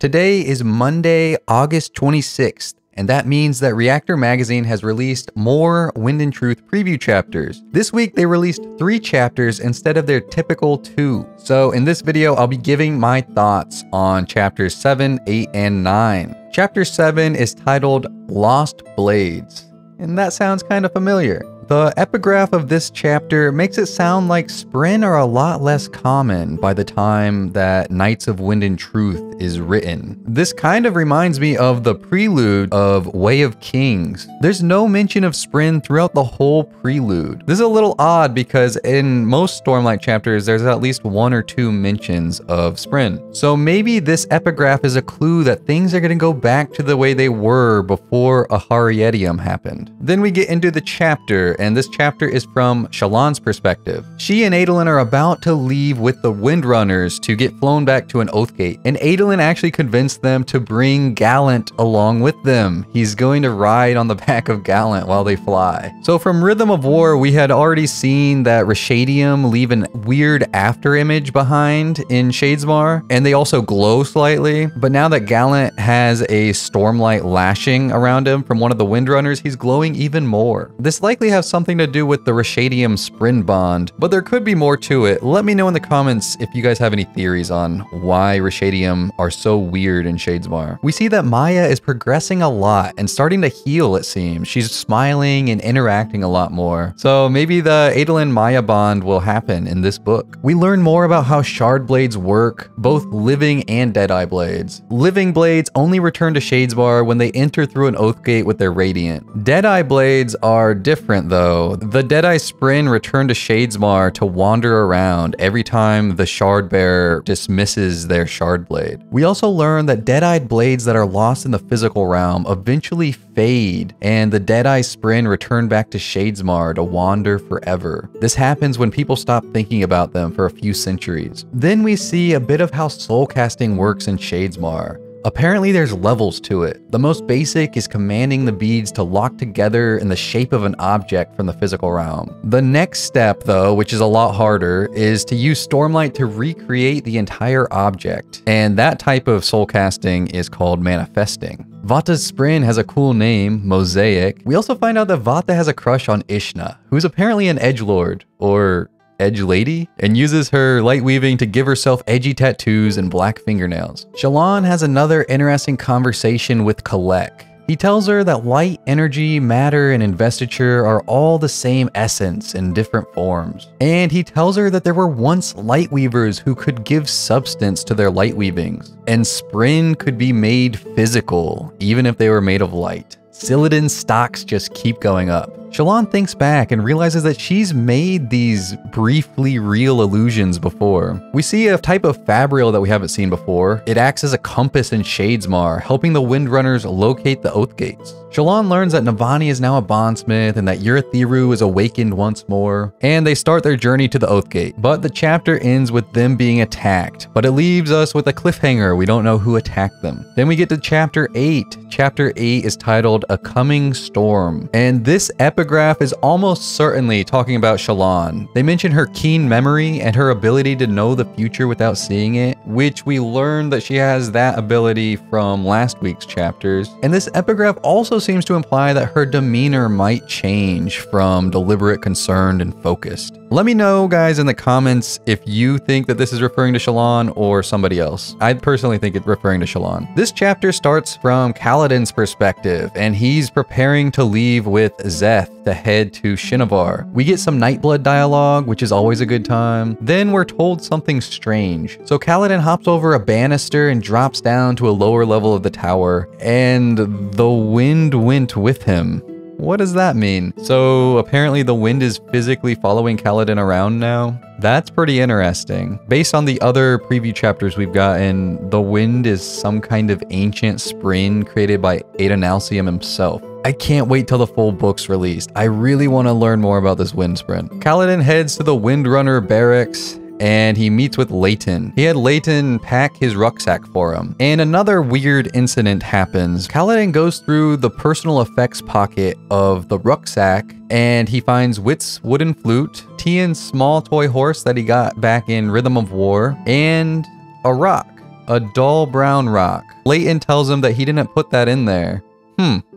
Today is Monday, August 26th, and that means that Reactor Magazine has released more Wind and Truth preview chapters. This week they released 3 chapters instead of their typical 2. So in this video, I'll be giving my thoughts on chapters 7, 8, and 9. Chapter 7 is titled Lost Blades, and that sounds kind of familiar. The epigraph of this chapter makes it sound like Sprynn are a lot less common by the time that Knights of Wind and Truth is written. This kind of reminds me of the prelude of Way of Kings. There's no mention of Sprynn throughout the whole prelude. This is a little odd because in most Stormlight chapters, there's at least 1 or 2 mentions of Sprynn. So maybe this epigraph is a clue that things are going to go back to the way they were before Aharaetiam happened. Then we get into the chapter. And this chapter is from Shallan's perspective. She and Adolin are about to leave with the Windrunners to get flown back to an Oathgate, and Adolin actually convinced them to bring Gallant along with them. He's going to ride on the back of Gallant while they fly. So from Rhythm of War, we had already seen that Ryshadium leave a weird afterimage behind in Shadesmar, and they also glow slightly. But now that Gallant has a Stormlight lashing around him from one of the Windrunners, he's glowing even more. This likely has something to do with the Ryshadium Sprynn bond, but there could be more to it. Let me know in the comments if you guys have any theories on why Ryshadium are so weird in Shadesmar. We see that Maya is progressing a lot and starting to heal, it seems. She's smiling and interacting a lot more. So maybe the Adolin-Maya bond will happen in this book. We learn more about how Shardblades work, both living and Deadeye blades. Living blades only return to Shadesmar when they enter through an Oathgate with their Radiant. Deadeye blades are different though. The Deadeye Sprynn return to Shadesmar to wander around every time the Shardbearer dismisses their Shardblade. We also learn that Deadeye blades that are lost in the physical realm eventually fade, and the Deadeye Sprynn return back to Shadesmar to wander forever. This happens when people stop thinking about them for a few centuries. Then we see a bit of how soulcasting works in Shadesmar. Apparently there's levels to it. The most basic is commanding the beads to lock together in the shape of an object from the physical realm. The next step though, which is a lot harder, is to use Stormlight to recreate the entire object. And that type of soul casting is called manifesting. Vathah's Sprynn has a cool name, Mosaic. We also find out that Vathah has a crush on Ishnah, who's apparently an edgelord, or edge lady, and uses her light weaving to give herself edgy tattoos and black fingernails. Shallan has another interesting conversation with Kalek. He tells her that light, energy, matter, and investiture are all the same essence in different forms. And he tells her that there were once light weavers who could give substance to their light weavings, and Sprynn could be made physical, even if they were made of light. Cylodin's stocks just keep going up. Shallan thinks back and realizes that she's made these briefly real illusions before. We see a type of fabrial that we haven't seen before. It acts as a compass in Shadesmar, helping the Windrunners locate the Oathgates. Shallan learns that Navani is now a bondsmith and that Urethiru is awakened once more, and they start their journey to the Oathgate. But the chapter ends with them being attacked, but it leaves us with a cliffhanger. We don't know who attacked them. Then we get to chapter 8. Chapter 8 is titled A Coming Storm, and this epigraph is almost certainly talking about Shallan. They mention her keen memory and her ability to know the future without seeing it, which we learned that she has that ability from last week's chapters. And this epigraph also seems to imply that her demeanor might change from deliberate, concerned, and focused. Let me know, guys, in the comments if you think that this is referring to Shallan or somebody else. I personally think it's referring to Shallan. This chapter starts from Kaladin's perspective, and he's preparing to leave with Zeth to head to Shinovar. We get some Nightblood dialogue, which is always a good time. Then we're told something strange. So Kaladin hops over a banister and drops down to a lower level of the tower, and the wind went with him. What does that mean? So apparently the wind is physically following Kaladin around now. That's pretty interesting. Based on the other preview chapters we've gotten, the wind is some kind of ancient Sprynn created by Adonalsium himself. I can't wait till the full book's released. I really want to learn more about this wind Sprynn. Kaladin heads to the Windrunner barracks, and he meets with Leyten. He had Leyten pack his rucksack for him. And another weird incident happens. Kaladin goes through the personal effects pocket of the rucksack, and he finds Wit's wooden flute, Tien's small toy horse that he got back in Rhythm of War, and a rock. a dull brown rock. Leyten tells him that he didn't put that in there.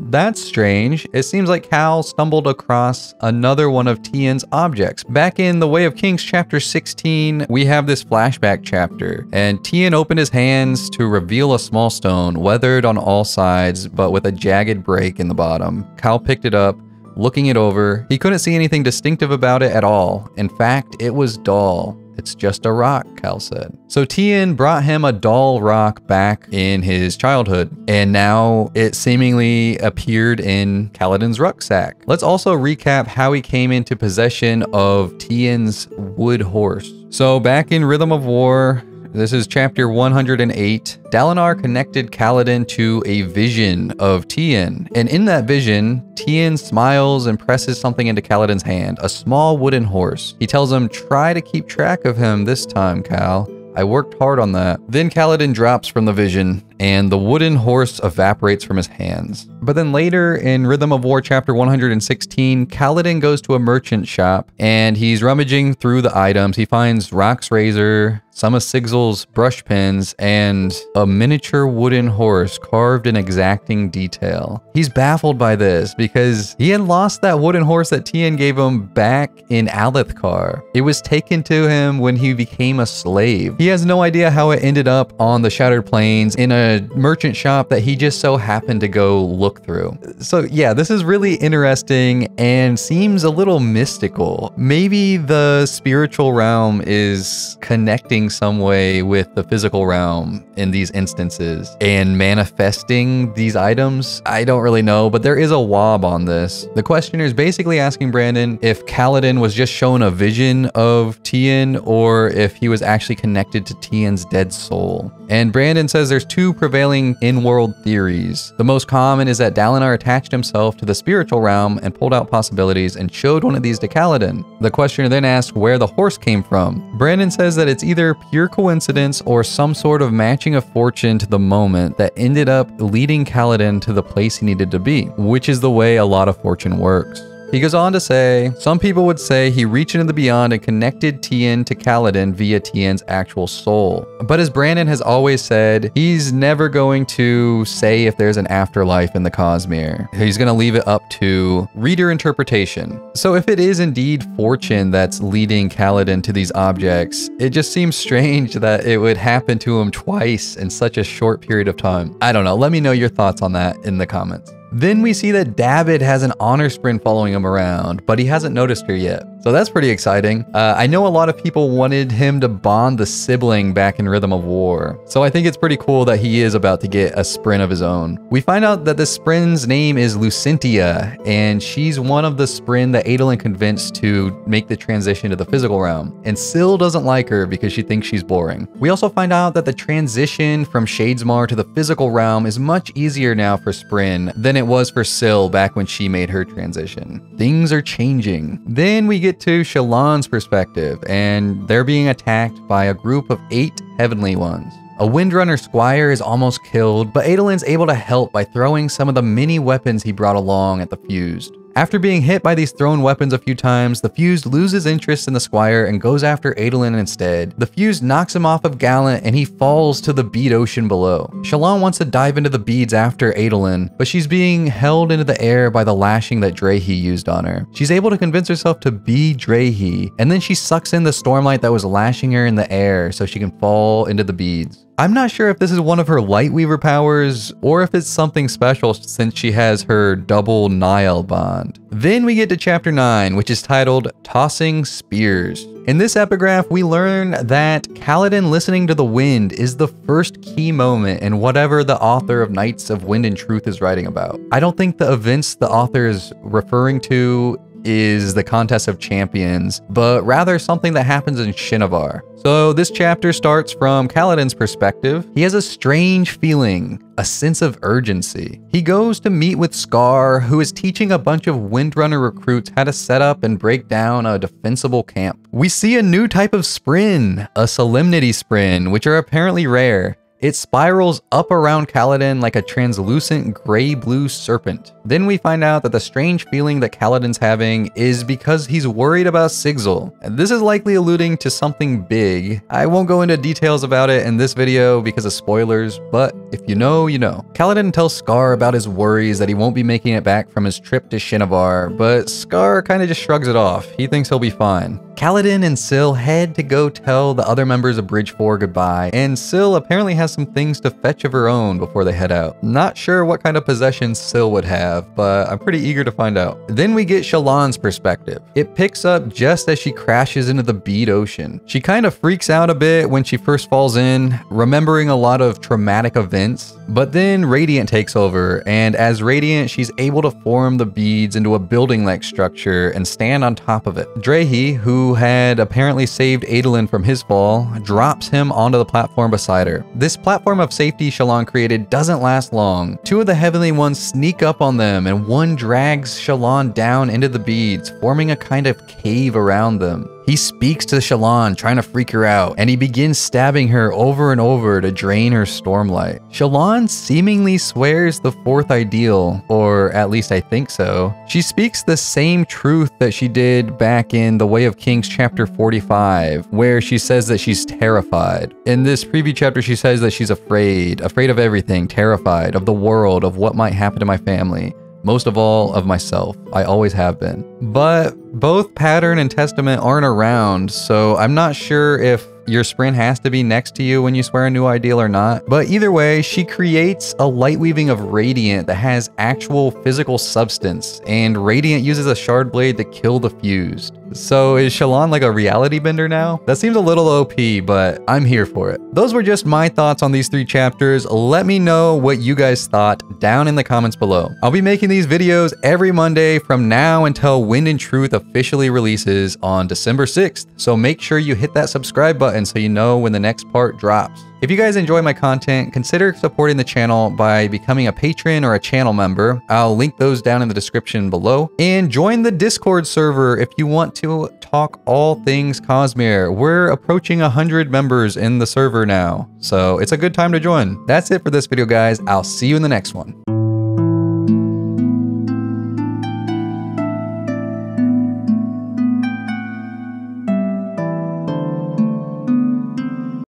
That's strange. It seems like Kal stumbled across another one of Tien's objects. Back in the Way of Kings chapter 16, we have this flashback chapter, and Tien opened his hands to reveal a small stone, weathered on all sides, but with a jagged break in the bottom. Kal picked it up, looking it over. He couldn't see anything distinctive about it at all. In fact, it was dull. It's just a rock, Kal said. So Tien brought him a dull rock back in his childhood, and now it seemingly appeared in Kaladin's rucksack. Let's also recap how he came into possession of Tien's wood horse. So back in Rhythm of War, this is chapter 108. Dalinar connected Kaladin to a vision of Tien. And in that vision, Tien smiles and presses something into Kaladin's hand, a small wooden horse. He tells him, "Try to keep track of him this time, Kal. I worked hard on that." Then Kaladin drops from the vision, and the wooden horse evaporates from his hands. But then later in Rhythm of War chapter 116, Kaladin goes to a merchant shop, and he's rummaging through the items. He finds Rock's razor, some of Sigil's brush pins, and a miniature wooden horse carved in exacting detail. He's baffled by this because he had lost that wooden horse that Tien gave him back in Alethkar. It was taken to him when he became a slave. He has no idea how it ended up on the Shattered Plains in a merchant shop that he just so happened to go look through. So yeah, this is really interesting and seems a little mystical. Maybe the spiritual realm is connecting some way with the physical realm in these instances and manifesting these items. I don't really know, but there is a wob on this. The questioner is basically asking Brandon if Kaladin was just shown a vision of Tien or if he was actually connected to Tien's dead soul. And Brandon says there's two prevailing in-world theories. The most common is that Dalinar attached himself to the spiritual realm and pulled out possibilities and showed one of these to Kaladin. The questioner then asks where the horse came from. Brandon says that it's either pure coincidence or some sort of matching of fortune to the moment that ended up leading Kaladin to the place he needed to be, which is the way a lot of fortune works. He goes on to say, some people would say he reached into the beyond and connected Tien to Kaladin via Tien's actual soul. But as Brandon has always said, he's never going to say if there's an afterlife in the Cosmere. He's going to leave it up to reader interpretation. So if it is indeed fortune that's leading Kaladin to these objects, it just seems strange that it would happen to him twice in such a short period of time. I don't know. Let me know your thoughts on that in the comments. Then we see that David has an honor sprint following him around, but he hasn't noticed her yet. So that's pretty exciting. I know a lot of people wanted him to bond the sibling back in Rhythm of War. So I think it's pretty cool that he is about to get a sprint of his own. We find out that the sprint's name is Lucintia, and she's one of the sprint that Adolin convinced to make the transition to the physical realm. And Syl doesn't like her because she thinks she's boring. We also find out that the transition from Shadesmar to the physical realm is much easier now for sprint than it was for Syl back when she made her transition. Things are changing. Then we get to Shallan's perspective, and they're being attacked by a group of 8 heavenly ones. A Windrunner squire is almost killed, but Adolin's able to help by throwing some of the many weapons he brought along at the Fused. After being hit by these thrown weapons a few times, the Fused loses interest in the squire and goes after Adolin instead. The Fused knocks him off of Gallant and he falls to the bead ocean below. Shallan wants to dive into the beads after Adolin, but she's being held into the air by the lashing that Drehy used on her. She's able to convince herself to be Drehy, and then she sucks in the stormlight that was lashing her in the air so she can fall into the beads. I'm not sure if this is one of her Lightweaver powers or if it's something special since she has her double Nile bond. Then we get to chapter 9, which is titled Tossing Spears. In this epigraph, we learn that Kaladin listening to the wind is the first key moment in whatever the author of Knights of Wind and Truth is writing about. I don't think the events the author is referring to is the Contest of Champions, but rather something that happens in Shinovar. So this chapter starts from Kaladin's perspective. He has a strange feeling, a sense of urgency. He goes to meet with Scar, who is teaching a bunch of Windrunner recruits how to set up and break down a defensible camp. We see a new type of sprint, a solemnity sprint, which are apparently rare. It spirals up around Kaladin like a translucent gray-blue serpent. Then we find out that the strange feeling that Kaladin's having is because he's worried about Sigil. This is likely alluding to something big. I won't go into details about it in this video because of spoilers, but if you know, you know. Kaladin tells Scar about his worries that he won't be making it back from his trip to Shinovar, but Scar kind of just shrugs it off. He thinks he'll be fine. Kaladin and Syl head to go tell the other members of Bridge 4 goodbye, and Syl apparently has some things to fetch of her own before they head out. Not sure what kind of possessions Syl would have, but I'm pretty eager to find out. Then we get Shallan's perspective. It picks up just as she crashes into the bead ocean. She kind of freaks out a bit when she first falls in, remembering a lot of traumatic events. But then Radiant takes over, and as Radiant, she's able to form the beads into a building-like structure and stand on top of it. Drehy, who had apparently saved Adolin from his fall, drops him onto the platform beside her. This platform of safety Shallan created doesn't last long. Two of the Heavenly Ones sneak up on them, and one drags Shallan down into the beads, forming a kind of cave around them. He speaks to Shallan, trying to freak her out, and he begins stabbing her over and over to drain her stormlight. Shallan seemingly swears the fourth ideal, or at least I think so. She speaks the same truth that she did back in The Way of Kings chapter 45, where she says that she's terrified. In this preview chapter, she says that she's afraid of everything, terrified of the world, of what might happen to my family. Most of all, of myself. I always have been. But both Pattern and Testament aren't around, so I'm not sure if your sprint has to be next to you when you swear a new ideal or not. But either way, she creates a light weaving of Radiant that has actual physical substance, and Radiant uses a shard blade to kill the Fused. So is Shallan like a reality bender now? That seems a little OP, but I'm here for it. Those were just my thoughts on these three chapters. Let me know what you guys thought down in the comments below. I'll be making these videos every Monday from now until Wind and Truth officially releases on December 6th. So make sure you hit that subscribe button so you know when the next part drops. If you guys enjoy my content, consider supporting the channel by becoming a patron or a channel member. I'll link those down in the description below. And join the Discord server if you want to talk all things Cosmere. We're approaching 100 members in the server now, so it's a good time to join. That's it for this video, guys. I'll see you in the next one.